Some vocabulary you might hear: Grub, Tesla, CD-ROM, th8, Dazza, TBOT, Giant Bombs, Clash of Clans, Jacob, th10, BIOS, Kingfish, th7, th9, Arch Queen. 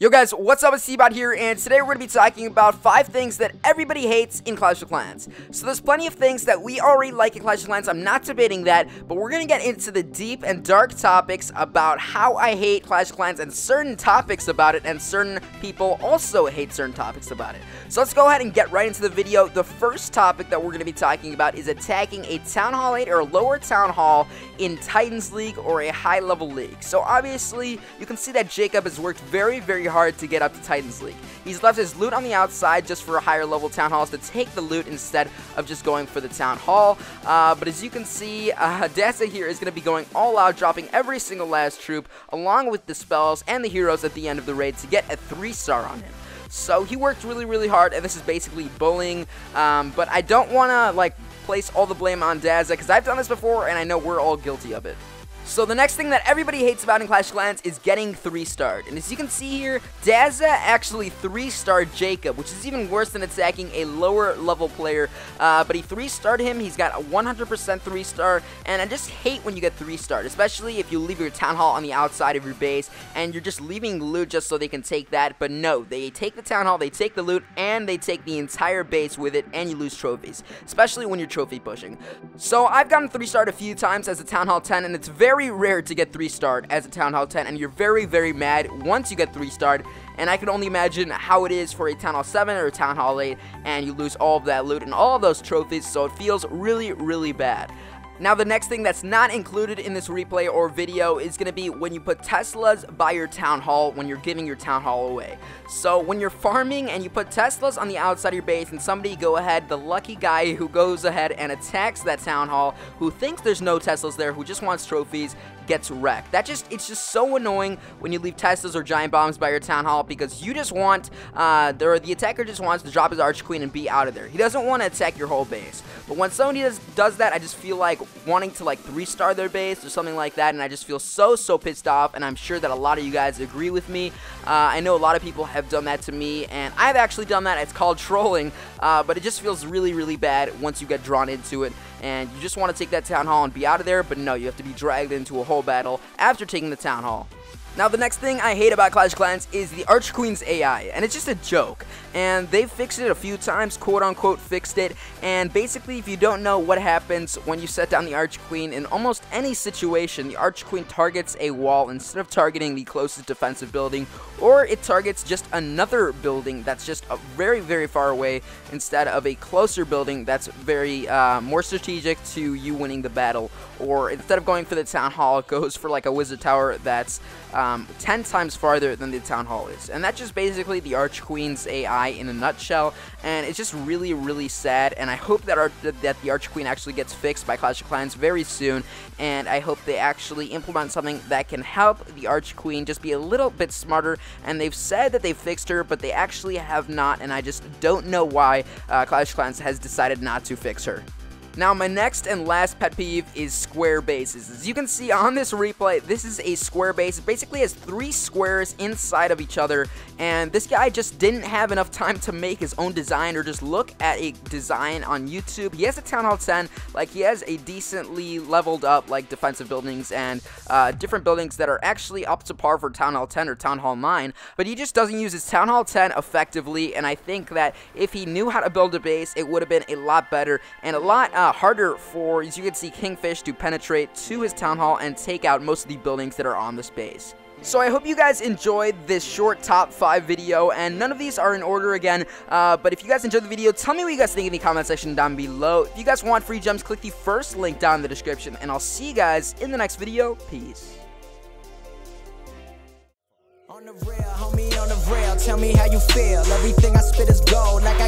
Yo guys, what's up, it's TBOT here, and today we're going to be talking about 5 things that everybody hates in Clash of Clans. So there's plenty of things that we already like in Clash of Clans, I'm not debating that, but we're going to get into the deep and dark topics about how I hate Clash of Clans and certain topics about it, and certain people also hate certain topics about it. So let's go ahead and get right into the video. The first topic that we're going to be talking about is attacking a Town Hall 8 or a lower Town Hall in Titans League or a high level league. So obviously, you can see that Jacob has worked very, very hard to get up to Titans League. He's left his loot on the outside just for higher level town halls to take the loot instead of just going for the town hall. But as you can see, Dazza here is going to be going all out, dropping every single last troop along with the spells and the heroes at the end of the raid to get a 3-star on him. So he worked really hard, and this is basically bullying, but I don't want to like place all the blame on Dazza because I've done this before and I know we're all guilty of it. So the next thing that everybody hates about in Clash of Clans is getting 3-starred. And as you can see here, Dazza actually 3-starred Jacob, which is even worse than attacking a lower level player. But he 3-starred him, he's got a 100% 3-star, and I just hate when you get 3-starred, especially if you leave your town hall on the outside of your base, and you're just leaving loot just so they can take that. But no, they take the town hall, they take the loot, and they take the entire base with it, and you lose trophies, especially when you're trophy pushing. So I've gotten 3-starred a few times as a Town Hall 10, and it's very rare to get 3-starred as a Town Hall 10, and you're very, very mad once you get 3-starred, and I can only imagine how it is for a Town Hall 7 or a Town Hall 8, and you lose all of that loot and all of those trophies, so it feels really bad. Now the next thing that's not included in this replay or video is going to be when you put Teslas by your Town Hall when you're giving your Town Hall away. So when you're farming and you put Teslas on the outside of your base and somebody go ahead, the lucky guy who goes ahead and attacks that Town Hall who thinks there's no Teslas there, who just wants trophies, gets wrecked. It's just so annoying when you leave Teslas or Giant Bombs by your Town Hall because you just want, the attacker just wants to drop his Arch Queen and be out of there. He doesn't want to attack your whole base. But when somebody does that, I just feel like wanting to like 3-star their base or something like that, and I just feel so pissed off, and I'm sure that a lot of you guys agree with me. I know a lot of people have done that to me, and I've actually done that. It's called trolling, but it just feels really bad once you get drawn into it, and you just want to take that town hall and be out of there, but no, you have to be dragged into a whole battle after taking the town hall. Now the next thing I hate about Clash of Clans is the Arch Queen's AI, and it's just a joke, and they've fixed it a few times, quote-unquote fixed it, and basically if you don't know what happens when you set down the Arch Queen, in almost any situation, the Arch Queen targets a wall instead of targeting the closest defensive building, or it targets just another building that's just very, very far away instead of a closer building that's more strategic to you winning the battle, or instead of going for the town hall, it goes for like a wizard tower that's 10 times farther than the town hall is. And that's just basically the Arch Queen's AI in a nutshell, and it's just really sad, and I hope that the Arch Queen actually gets fixed by Clash of Clans very soon, and I hope they actually implement something that can help the Arch Queen just be a little bit smarter. And they've said that they fixed her, but they actually have not, and I just don't know why Clash of Clans has decided not to fix her. Now my next and last pet peeve is square bases. As you can see on this replay, this is a square base. It basically has 3 squares inside of each other, and this guy just didn't have enough time to make his own design or just look at a design on YouTube. He has a Town Hall 10, like he has a decently leveled up like defensive buildings and different buildings that are actually up to par for Town Hall 10 or Town Hall 9, but he just doesn't use his Town Hall 10 effectively, and I think that if he knew how to build a base, it would have been a lot better and a lot harder for, as you can see, Kingfish to penetrate to his town hall and take out most of the buildings that are on this base. So I hope you guys enjoyed this short top 5 video, and none of these are in order again, but if you guys enjoyed the video, tell me what you guys think in the comment section down below. If you guys want free gems, click the first link down in the description, and I'll see you guys in the next video. Peace. On the rail, homie, on the rail, tell me how you feel. Everything I spit is gold, like I